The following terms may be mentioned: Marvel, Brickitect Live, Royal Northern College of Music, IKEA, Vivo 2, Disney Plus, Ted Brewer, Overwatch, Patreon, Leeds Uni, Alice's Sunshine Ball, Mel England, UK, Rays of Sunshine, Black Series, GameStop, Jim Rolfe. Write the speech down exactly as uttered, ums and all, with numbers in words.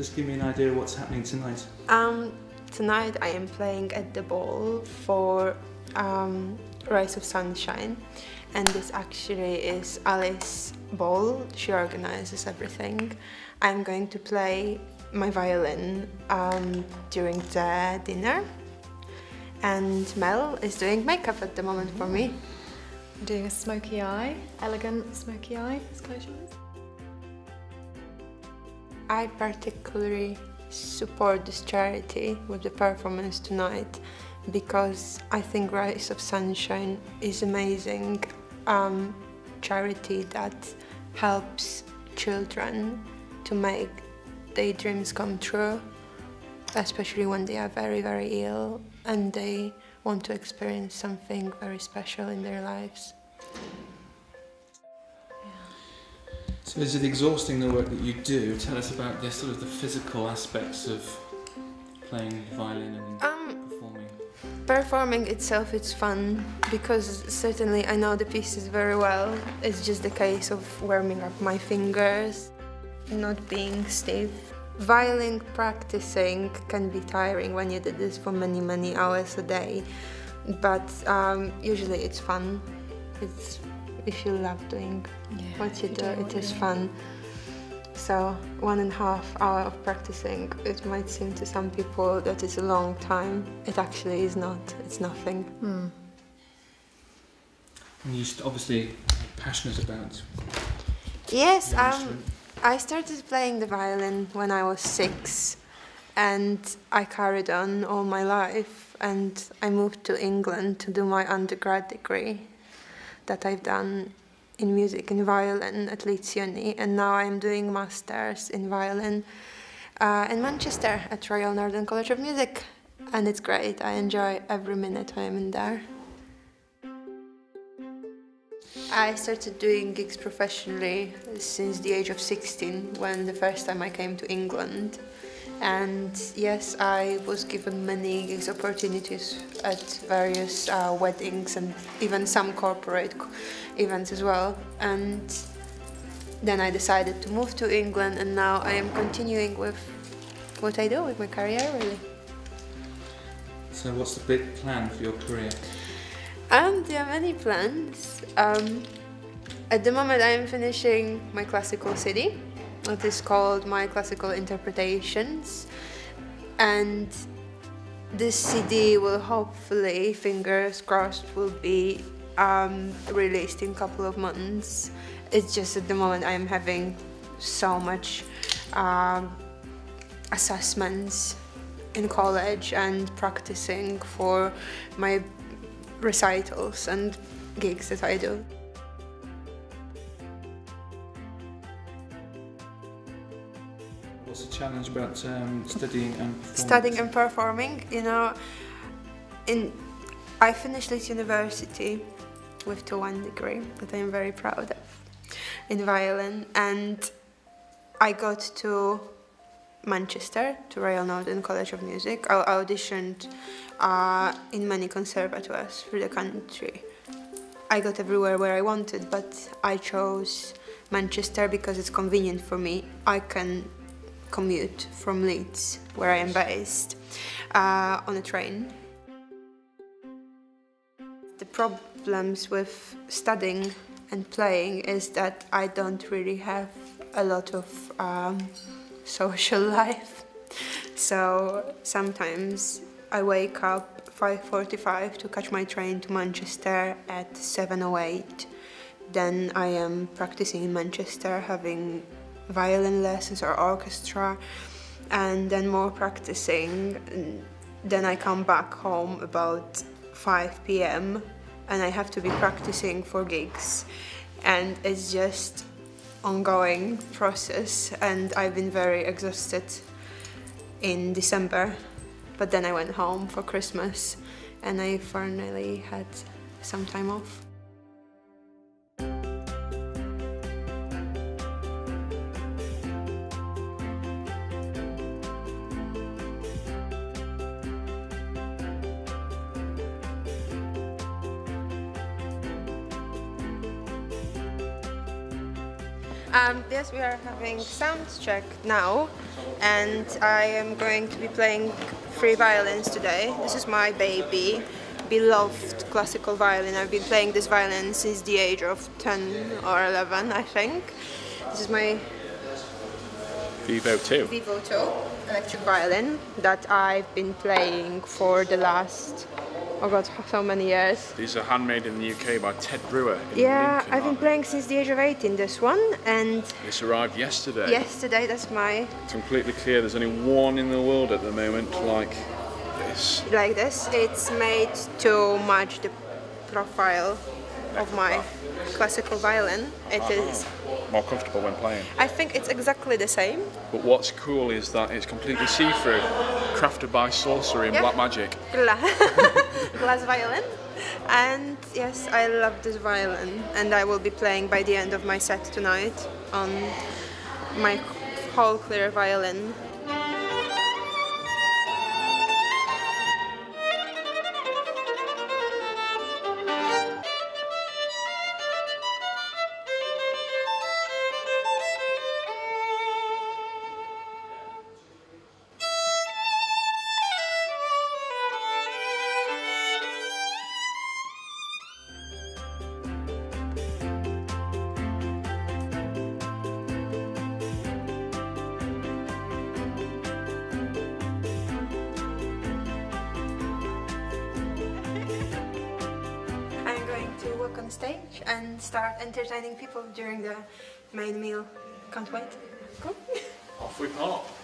Just give me an idea of what's happening tonight. Um, tonight I am playing at the ball for um, Rays of Sunshine, and this actually is Alice's ball. She organizes everything. I'm going to play my violin um, during the dinner, and Mel is doing makeup at the moment for me. I'm doing a smoky eye, elegant smoky eye. Let's close your eyes. I particularly support this charity with the performance tonight because I think Rays of Sunshine is amazing um, charity that helps children to make their dreams come true, especially when they are very, very ill and they want to experience something very special in their lives. So is it exhausting, the work that you do? Tell us about the sort of the physical aspects of playing violin and um, performing. Performing itself, it's fun because certainly I know the pieces very well. It's just the case of warming up my fingers, not being stiff. Violin practicing can be tiring when you do this for many, many hours a day, but um, usually it's fun. It's if you love doing yeah, what you do, you do it is fun. So one and a half hour of practicing, it might seem to some people that it's a long time. It actually is not, it's nothing. Mm. And you obviously passionate about Yes, um, I started playing the violin when I was six and I carried on all my life, and I moved to England to do my undergrad degree that I've done in music and violin at Leeds Uni, and now I'm doing masters in violin uh, in Manchester at Royal Northern College of Music, and it's great. I enjoy every minute I'm in there. I started doing gigs professionally since the age of sixteen, when the first time I came to England, and yes, I was given many gigs opportunities at various uh, weddings and even some corporate events as well. And then I decided to move to England, and now I am continuing with what I do with my career, really. So what's the big plan for your career? Um, there are many plans. Um, at the moment I am finishing my classical C D. It is called My Classical Interpretations, and this C D will hopefully, fingers crossed, will be um, released in a couple of months. It's just at the moment I'm having so much um, assessments in college and practicing for my recitals and gigs that I do. What's the challenge about um, studying and performing? Studying and performing, you know, in, I finished Leeds University with two one degree that I'm very proud of in violin, and I got to Manchester, to Royal Northern College of Music. I auditioned uh, in many conservatoires through the country. I got everywhere where I wanted, but I chose Manchester because it's convenient for me. I can commute from Leeds, where I am based, uh, on a train. The problems with studying and playing is that I don't really have a lot of um, social life. So sometimes I wake up five forty-five to catch my train to Manchester at seven oh eight. Then I am practicing in Manchester, having violin lessons or orchestra, and then more practicing. Then I come back home about five p m and I have to be practicing for gigs, and it's just ongoing process, and I've been very exhausted in December, but then I went home for Christmas and I finally had some time off. Um, yes, we are having sound check now, and I am going to be playing three violins today. This is my baby, beloved classical violin. I've been playing this violin since the age of ten or eleven, I think. This is my Vivo two. Vivo two electric violin that I've been playing for the last, oh god, so many years. These are handmade in the U K by Ted Brewer. Yeah, Lincoln, I've been playing since the age of eighteen, this one, and this arrived yesterday. Yesterday, that's my... It's completely clear, there's only one in the world at the moment like this. Like this. It's made to match the profile of my classical violin. It is more comfortable when playing. I think it's exactly the same. But what's cool is that it's completely see-through, crafted by sorcery and yeah. black magic. Glass violin. And yes, I love this violin, and I will be playing by the end of my set tonight on my whole clear violin. On stage and start entertaining people during the main meal. Can't wait. Cool. Off we pop.